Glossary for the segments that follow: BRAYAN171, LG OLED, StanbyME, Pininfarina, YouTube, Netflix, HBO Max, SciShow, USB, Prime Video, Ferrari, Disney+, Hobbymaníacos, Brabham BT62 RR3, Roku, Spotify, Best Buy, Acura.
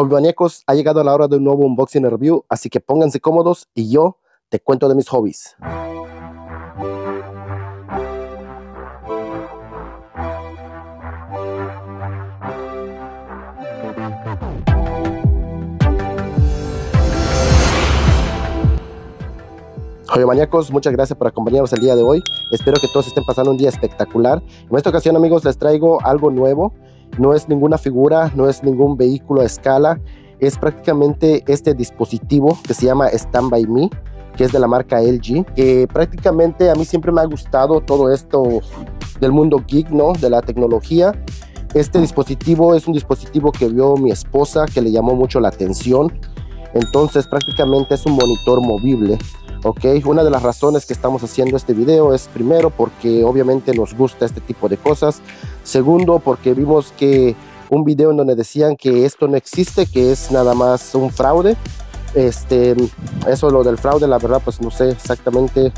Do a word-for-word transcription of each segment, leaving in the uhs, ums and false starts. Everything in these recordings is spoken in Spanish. Hobbymaníacos, ha llegado la hora de un nuevo unboxing y review, así que pónganse cómodos y yo te cuento de mis hobbies. Hobbymaníacos, muchas gracias por acompañarnos el día de hoy. Espero que todos estén pasando un día espectacular. En esta ocasión, amigos, les traigo algo nuevo. No es ninguna figura, no es ningún vehículo a escala. Es prácticamente este dispositivo que se llama StanbyME, que es de la marca L G. Que prácticamente a mí siempre me ha gustado todo esto del mundo geek, ¿no? De la tecnología. Este dispositivo es un dispositivo que vio mi esposa, que le llamó mucho la atención. Entonces, prácticamente es un monitor movible. Okay. Una de las razones que estamos haciendo este video es, primero, porque obviamente nos gusta este tipo de cosas. Segundo, porque vimos que un video en donde decían que esto no existe, que es nada más un fraude. Este, eso lo del fraude, la verdad, pues no sé exactamente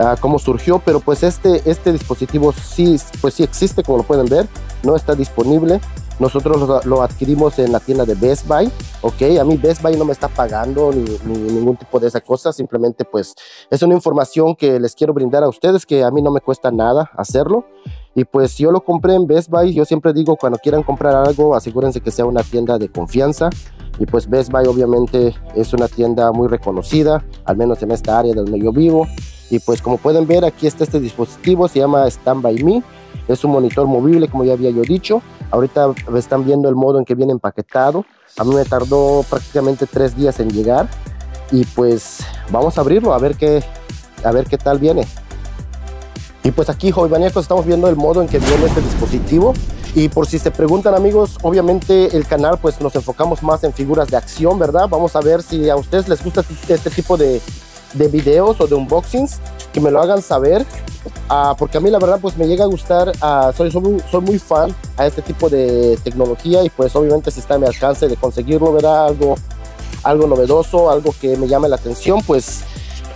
uh, cómo surgió, pero pues este, este dispositivo sí, pues sí existe, como lo pueden ver. No está disponible. Nosotros lo adquirimos en la tienda de Best Buy, ok. A mí Best Buy no me está pagando ni, ni ningún tipo de esa cosa, simplemente pues es una información que les quiero brindar a ustedes, que a mí no me cuesta nada hacerlo. Y pues yo lo compré en Best Buy. Yo siempre digo, cuando quieran comprar algo, asegúrense que sea una tienda de confianza. Y pues Best Buy obviamente es una tienda muy reconocida, al menos en esta área de donde yo vivo. Y pues como pueden ver, aquí está este dispositivo, se llama StanbyME. Es un monitor movible, como ya había yo dicho. Ahorita están viendo el modo en que viene empaquetado. A mí me tardó prácticamente tres días en llegar. Y pues vamos a abrirlo a ver qué, a ver qué tal viene. Y pues aquí, hobbymaníacos, estamos viendo el modo en que viene este dispositivo. Y por si se preguntan, amigos, obviamente el canal pues nos enfocamos más en figuras de acción, ¿verdad? Vamos a ver si a ustedes les gusta este tipo de, de videos o de unboxings, que me lo hagan saber. Uh, porque a mí la verdad pues me llega a gustar, uh, soy, soy, soy muy fan a este tipo de tecnología. Y pues obviamente si está a mi alcance de conseguirlo, ¿verdad? Algo, algo novedoso, algo que me llame la atención, pues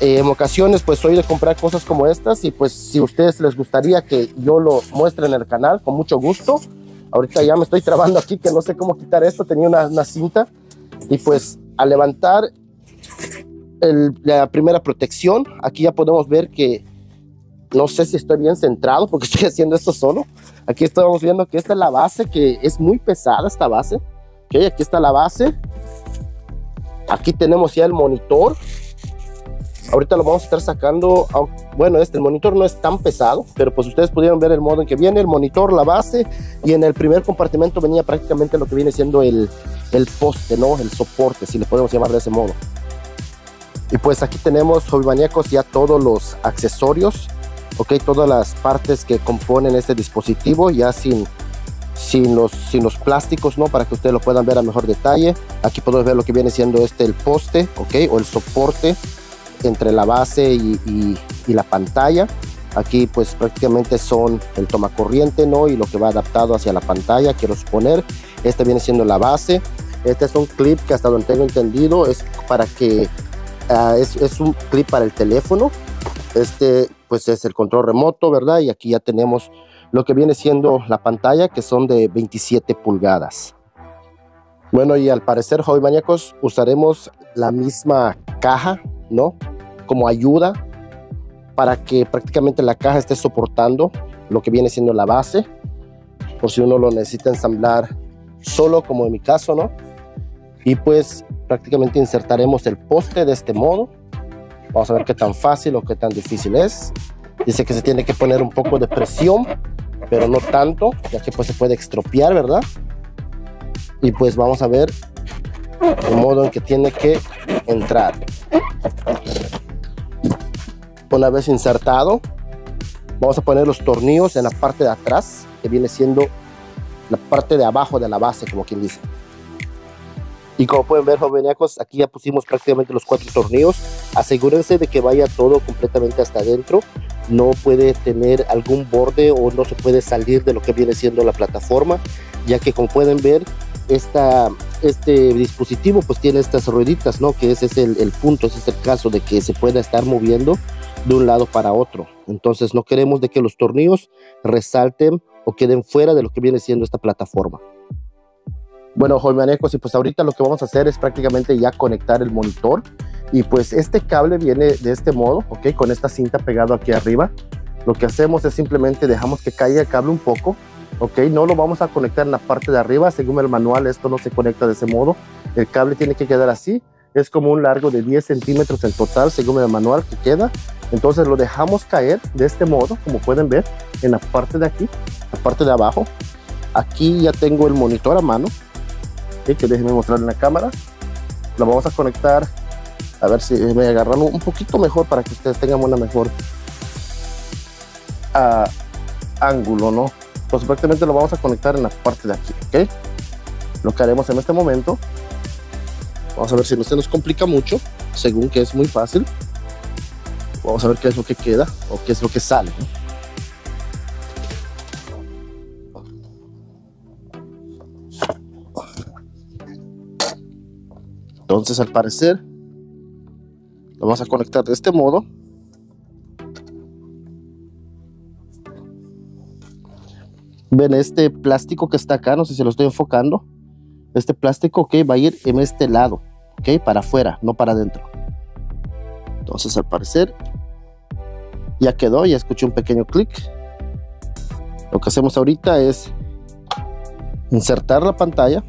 eh, en ocasiones pues soy de comprar cosas como estas. Y pues si a ustedes les gustaría que yo lo muestre en el canal, con mucho gusto. Ahorita ya me estoy trabando aquí, que no sé cómo quitar esto, tenía una, una cinta. Y pues al levantar el, la primera protección, aquí ya podemos ver que no sé si estoy bien centrado porque estoy haciendo esto solo. Aquí estamos viendo que esta es la base, que es muy pesada esta base. Ok, aquí está la base. Aquí tenemos ya el monitor. Ahorita lo vamos a estar sacando. Bueno, este, el monitor no es tan pesado, pero pues ustedes pudieron ver el modo en que viene. El monitor, la base, y en el primer compartimento venía prácticamente lo que viene siendo el, el poste, ¿no? El soporte, si le podemos llamar de ese modo. Y pues aquí tenemos, hobbymaníacos, ya todos los accesorios. Ok, todas las partes que componen este dispositivo, ya sin, sin, los, sin los plásticos, ¿no? Para que ustedes lo puedan ver a mejor detalle. Aquí podemos ver lo que viene siendo este, el poste, ok, o el soporte entre la base y, y, y la pantalla. Aquí pues prácticamente son el tomacorriente, ¿no? Y lo que va adaptado hacia la pantalla, quiero suponer. Este viene siendo la base. Este es un clip que, hasta donde tengo entendido, es para que... Uh, es, es un clip para el teléfono. Este pues es el control remoto, ¿verdad? Y aquí ya tenemos lo que viene siendo la pantalla, que son de veintisiete pulgadas. Bueno, y al parecer, hobbymaníacos, usaremos la misma caja, ¿no? Como ayuda, para que prácticamente la caja esté soportando lo que viene siendo la base, por si uno lo necesita ensamblar solo, como en mi caso, ¿no? Y pues prácticamente insertaremos el poste de este modo. Vamos a ver qué tan fácil o qué tan difícil es. Dice que se tiene que poner un poco de presión, pero no tanto, ya que pues se puede estropear, ¿verdad? Y pues vamos a ver el modo en que tiene que entrar. Una vez insertado, vamos a poner los tornillos en la parte de atrás, que viene siendo la parte de abajo de la base, como quien dice. Y como pueden ver, hobbymaníacos, aquí ya pusimos prácticamente los cuatro tornillos. Asegúrense de que vaya todo completamente hasta adentro. No puede tener algún borde o no se puede salir de lo que viene siendo la plataforma, ya que, como pueden ver, esta, este dispositivo pues tiene estas rueditas, ¿no? Que ese es el, el punto, ese es el caso de que se pueda estar moviendo de un lado para otro. Entonces no queremos de que los tornillos resalten o queden fuera de lo que viene siendo esta plataforma. Bueno, jovenanecos, y pues ahorita lo que vamos a hacer es prácticamente ya conectar el monitor. Y pues este cable viene de este modo, ok, con esta cinta pegado aquí arriba. Lo que hacemos es simplemente dejamos que caiga el cable un poco, ok, no lo vamos a conectar en la parte de arriba. Según el manual, esto no se conecta de ese modo. El cable tiene que quedar así. Es como un largo de diez centímetros en total, según el manual que queda. Entonces lo dejamos caer de este modo, como pueden ver, en la parte de aquí, la parte de abajo. Aquí ya tengo el monitor a mano, ¿sí? Que déjenme mostrar en la cámara. Lo vamos a conectar, a ver si me agarran un poquito mejor para que ustedes tengan una mejor uh, ángulo, ¿no? Pues prácticamente lo vamos a conectar en la parte de aquí, ¿ok? Lo que haremos en este momento, vamos a ver si no se nos complica mucho, según que es muy fácil. Vamos a ver qué es lo que queda o qué es lo que sale, ¿no? Entonces, al parecer, lo vamos a conectar de este modo. Ven este plástico que está acá, no sé si lo estoy enfocando. Este plástico, ok, va a ir en este lado, ok, para afuera, no para adentro. Entonces, al parecer, ya quedó, ya escuché un pequeño clic. Lo que hacemos ahorita es insertar la pantalla.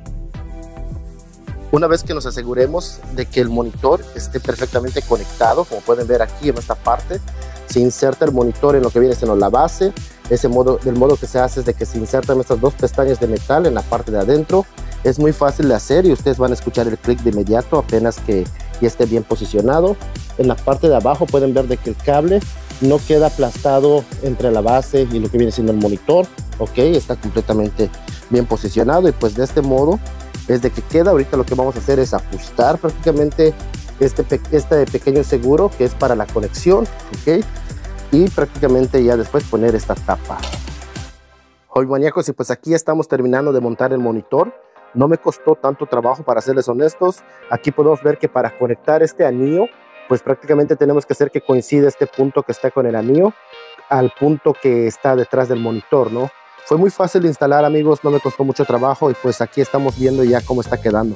Una vez que nos aseguremos de que el monitor esté perfectamente conectado, como pueden ver aquí en esta parte, se inserta el monitor en lo que viene siendo la base. Ese modo, del modo que se hace es de que se insertan estas dos pestañas de metal en la parte de adentro. Es muy fácil de hacer y ustedes van a escuchar el clic de inmediato apenas que ya esté bien posicionado. En la parte de abajo pueden ver de que el cable no queda aplastado entre la base y lo que viene siendo el monitor. Ok, está completamente bien posicionado y pues de este modo es de que queda. Ahorita lo que vamos a hacer es ajustar prácticamente este, pe este pequeño seguro que es para la conexión, ok, y prácticamente ya después poner esta tapa. Hoy maníacos, y pues aquí estamos terminando de montar el monitor. No me costó tanto trabajo, para serles honestos. Aquí podemos ver que para conectar este anillo, pues prácticamente tenemos que hacer que coincida este punto que está con el anillo al punto que está detrás del monitor, ¿no? Fue muy fácil de instalar, amigos, no me costó mucho trabajo y pues aquí estamos viendo ya cómo está quedando.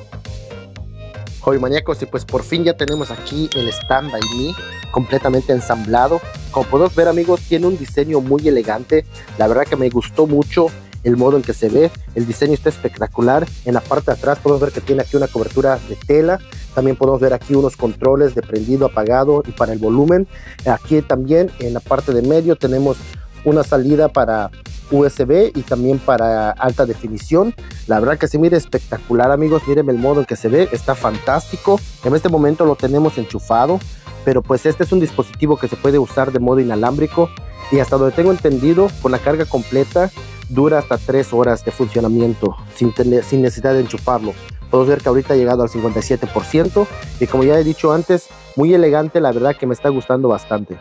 Hoy maníacos, y pues por fin ya tenemos aquí el StanbyME completamente ensamblado. Como podemos ver, amigos, tiene un diseño muy elegante. La verdad que me gustó mucho el modo en que se ve. El diseño está espectacular. En la parte de atrás podemos ver que tiene aquí una cobertura de tela. También podemos ver aquí unos controles de prendido, apagado y para el volumen. Aquí también en la parte de medio tenemos una salida para U S B y también para alta definición. La verdad que se mira espectacular, amigos. Miren el modo en que se ve, está fantástico. En este momento lo tenemos enchufado, pero pues este es un dispositivo que se puede usar de modo inalámbrico y hasta donde tengo entendido, con la carga completa dura hasta tres horas de funcionamiento sin, tener, sin necesidad de enchufarlo. Podemos ver que ahorita ha llegado al cincuenta y siete por ciento y como ya he dicho antes, muy elegante. La verdad que me está gustando bastante.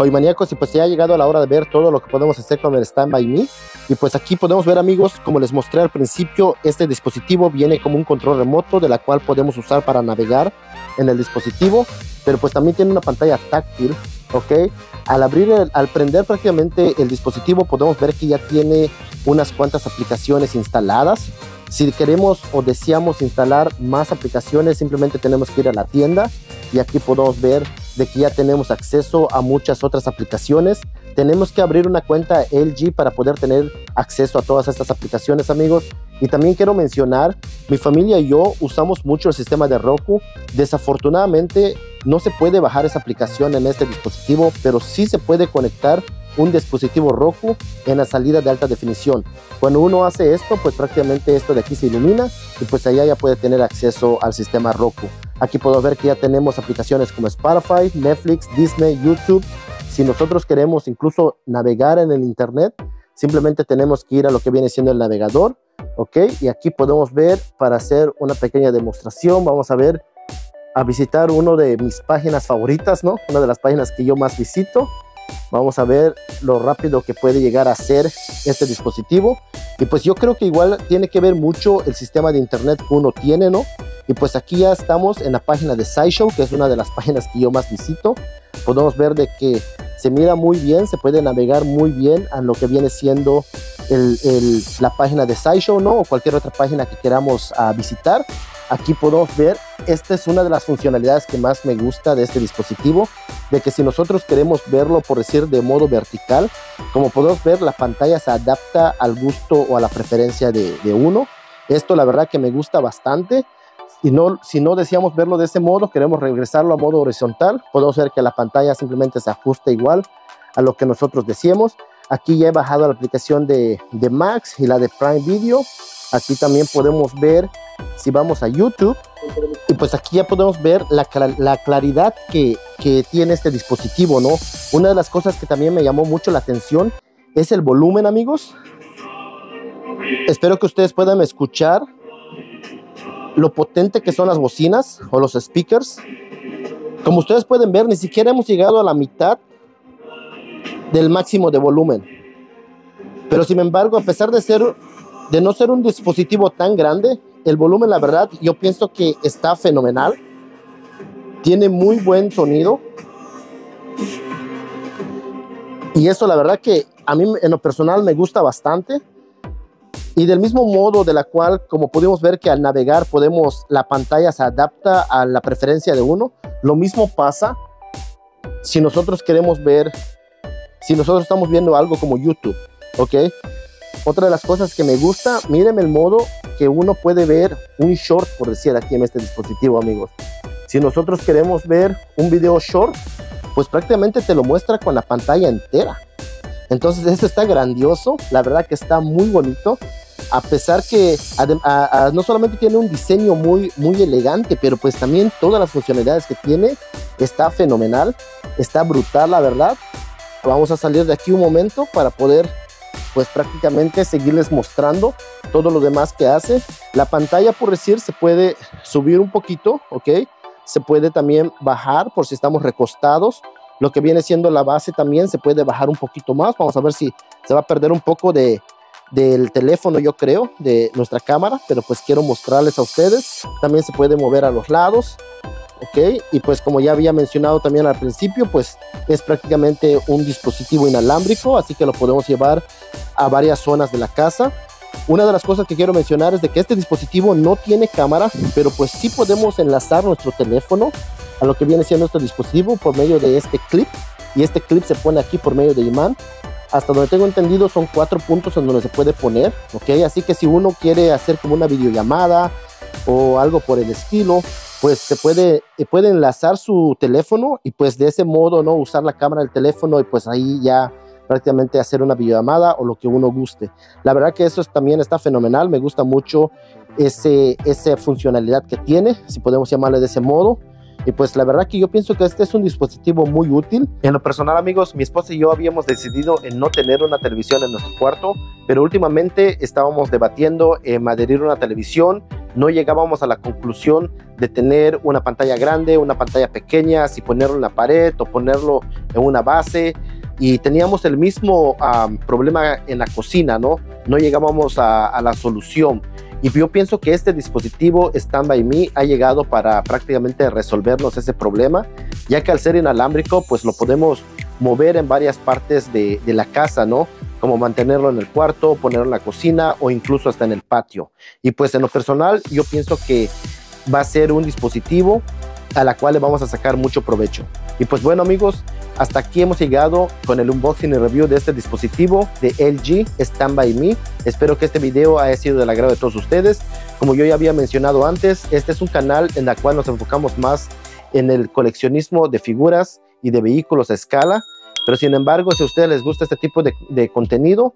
Hoy maníacos, y pues ya ha llegado la hora de ver todo lo que podemos hacer con el StanbyME. Y pues aquí podemos ver, amigos, como les mostré al principio, este dispositivo viene como un control remoto de la cual podemos usar para navegar en el dispositivo, pero pues también tiene una pantalla táctil, ok. Al abrir, el, al prender prácticamente el dispositivo, podemos ver que ya tiene unas cuantas aplicaciones instaladas. Si queremos o deseamos instalar más aplicaciones, simplemente tenemos que ir a la tienda y aquí podemos ver de que ya tenemos acceso a muchas otras aplicaciones. Tenemos que abrir una cuenta L G para poder tener acceso a todas estas aplicaciones, amigos. Y también quiero mencionar, mi familia y yo usamos mucho el sistema de Roku. Desafortunadamente no se puede bajar esa aplicación en este dispositivo, pero sí se puede conectar un dispositivo Roku en la salida de alta definición. Cuando uno hace esto, pues prácticamente esto de aquí se ilumina y pues allá ya puede tener acceso al sistema Roku. Aquí podemos ver que ya tenemos aplicaciones como Spotify, Netflix, Disney, YouTube. Si nosotros queremos incluso navegar en el internet, simplemente tenemos que ir a lo que viene siendo el navegador, ok, y aquí podemos ver, para hacer una pequeña demostración, vamos a ver, a visitar una de mis páginas favoritas, ¿no? Una de las páginas que yo más visito. Vamos a ver lo rápido que puede llegar a ser este dispositivo. Y pues yo creo que igual tiene que ver mucho el sistema de internet que uno tiene, ¿no? Y pues aquí ya estamos en la página de SciShow, que es una de las páginas que yo más visito. Podemos ver de que se mira muy bien, se puede navegar muy bien a lo que viene siendo el, el, la página de SciShow, ¿no? O cualquier otra página que queramos uh, visitar. Aquí podemos ver, esta es una de las funcionalidades que más me gusta de este dispositivo, de que si nosotros queremos verlo, por decir, de modo vertical, como podemos ver, la pantalla se adapta al gusto o a la preferencia de, de uno. Esto la verdad que me gusta bastante. Y no, si no deseamos verlo de ese modo, queremos regresarlo a modo horizontal, podemos ver que la pantalla simplemente se ajusta igual a lo que nosotros deseemos. Aquí ya he bajado la aplicación de, de Max y la de Prime Video. Aquí también podemos ver, si vamos a YouTube, y pues aquí ya podemos ver la, la claridad que, que tiene este dispositivo, ¿no? Una de las cosas que también me llamó mucho la atención es el volumen, amigos. Espero que ustedes puedan escuchar lo potente que son las bocinas o los speakers. Como ustedes pueden ver, ni siquiera hemos llegado a la mitad del máximo de volumen. Pero sin embargo, a pesar de ser, de no ser un dispositivo tan grande, el volumen, la verdad, yo pienso que está fenomenal. Tiene muy buen sonido. Y eso, la verdad, que a mí en lo personal me gusta bastante. Y del mismo modo de la cual, como pudimos ver que al navegar podemos, la pantalla se adapta a la preferencia de uno, lo mismo pasa si nosotros queremos ver, si nosotros estamos viendo algo como YouTube, ¿ok? Otra de las cosas que me gusta, miren el modo que uno puede ver un short, por decir, aquí en este dispositivo, amigos. Si nosotros queremos ver un video short, pues prácticamente te lo muestra con la pantalla entera. Entonces esto está grandioso, la verdad que está muy bonito, a pesar que a, a, no solamente tiene un diseño muy, muy elegante, pero pues también todas las funcionalidades que tiene, está fenomenal, está brutal, la verdad. Vamos a salir de aquí un momento para poder pues prácticamente seguirles mostrando todo lo demás que hace. La pantalla, por decir, se puede subir un poquito, ¿ok? Se puede también bajar por si estamos recostados. Lo que viene siendo la base también se puede bajar un poquito más. Vamos a ver si se va a perder un poco de, del teléfono, yo creo, de nuestra cámara. Pero pues quiero mostrarles a ustedes. También se puede mover a los lados. Ok. Y pues como ya había mencionado también al principio, pues es prácticamente un dispositivo inalámbrico. Así que lo podemos llevar a varias zonas de la casa. Una de las cosas que quiero mencionar es de que este dispositivo no tiene cámara. Pero pues sí podemos enlazar nuestro teléfono a lo que viene siendo nuestro dispositivo por medio de este clip, y este clip se pone aquí por medio de imán. Hasta donde tengo entendido son cuatro puntos en donde se puede poner, ok, así que si uno quiere hacer como una videollamada o algo por el estilo, pues se puede, puede enlazar su teléfono y pues de ese modo, ¿no?, usar la cámara del teléfono y pues ahí ya prácticamente hacer una videollamada o lo que uno guste. La verdad que eso es, también está fenomenal, me gusta mucho ese, esa funcionalidad que tiene, si podemos llamarle de ese modo. Y pues la verdad que yo pienso que este es un dispositivo muy útil. En lo personal, amigos, mi esposa y yo habíamos decidido en no tener una televisión en nuestro cuarto, pero últimamente estábamos debatiendo en adquirir una televisión. No llegábamos a la conclusión de tener una pantalla grande, una pantalla pequeña, si ponerlo en la pared o ponerlo en una base. Y teníamos el mismo um, problema en la cocina, ¿no? No llegábamos a, a la solución. Y yo pienso que este dispositivo StanbyME ha llegado para prácticamente resolvernos ese problema, ya que al ser inalámbrico, pues lo podemos mover en varias partes de, de la casa, ¿no? Como mantenerlo en el cuarto, ponerlo en la cocina o incluso hasta en el patio. Y pues en lo personal, yo pienso que va a ser un dispositivo a la cual le vamos a sacar mucho provecho. Y pues bueno, amigos, hasta aquí hemos llegado con el unboxing y review de este dispositivo de L G StanbyME. Espero que este video haya sido del agrado de todos ustedes. Como yo ya había mencionado antes, este es un canal en el cual nos enfocamos más en el coleccionismo de figuras y de vehículos a escala. Pero sin embargo, si a ustedes les gusta este tipo de, de contenido,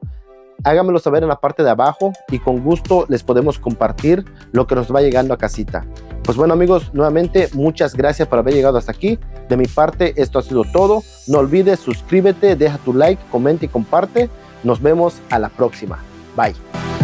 háganmelo saber en la parte de abajo y con gusto les podemos compartir lo que nos va llegando a casita. Pues bueno, amigos, nuevamente muchas gracias por haber llegado hasta aquí. De mi parte, esto ha sido todo. No olvides, suscríbete, deja tu like, comenta y comparte. Nos vemos a la próxima. Bye.